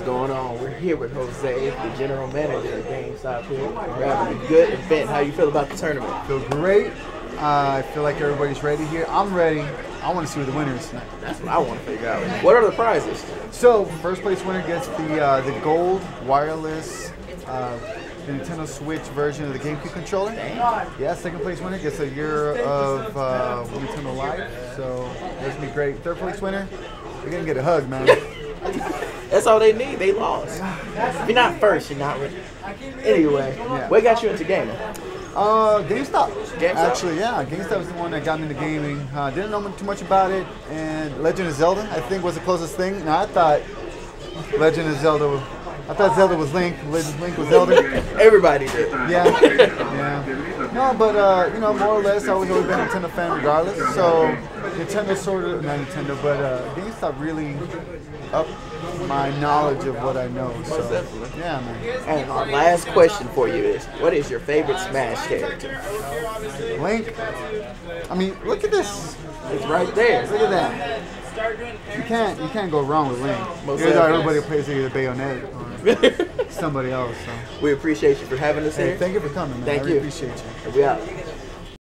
What's going on? We're here with Jose, the general manager of GameStop here. We're having a good event. How you feel about the tournament? I feel great. I feel like everybody's ready here. I'm ready. I want to see who the winner is tonight. That's what I want to figure out. What are the prizes? So, first place winner gets the gold wireless the Nintendo Switch version of the GameCube controller. Yeah, second place winner gets a year of Nintendo Live. So, that's going to be great. Third place winner, you're going to get a hug, man. That's all they need. They lost. If you're not first, you're not winning. Anyway, yeah. What got you into gaming? GameStop. Actually, yeah. GameStop was the one that got me into gaming. Didn't know too much about it, and Legend of Zelda, I think, was the closest thing. And I thought Legend of Zelda was, I thought Zelda was Link. Link was Zelda. Everybody did. Yeah. Yeah. No, but, you know, more or less, I was always been a Nintendo fan regardless. So, Nintendo sort of, not Nintendo, but GameStop really up my knowledge of what I know. So, yeah, man. And our last question for you is, what is your favorite Smash character? Link. I mean, look at this. It's right there. Look at that. You can't go wrong with Link. Most everybody plays either Bayonetta or somebody else. So. We appreciate you for having us here. Thank you for coming, man. Thank you. I really appreciate you. We out.